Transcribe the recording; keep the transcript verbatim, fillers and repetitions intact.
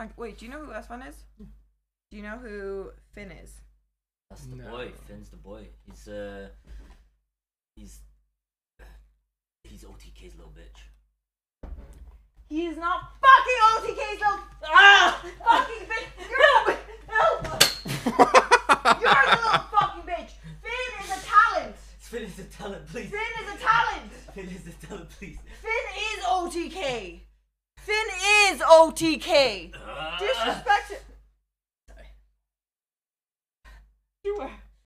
Like, wait, do you know who S one is? Do you know who Phin is? That's the no. boy. Finn's the boy. He's uh, he's uh, he's O T K's little bitch. He is not fucking O T K's little. Ah, fucking bitch! You're a little bitch. You're a little fucking bitch. Phin is a talent. Phin is a talent, please. Phin is a talent. Phin is a talent, please. Phin is O T K. Phin is O T K. Disrespect.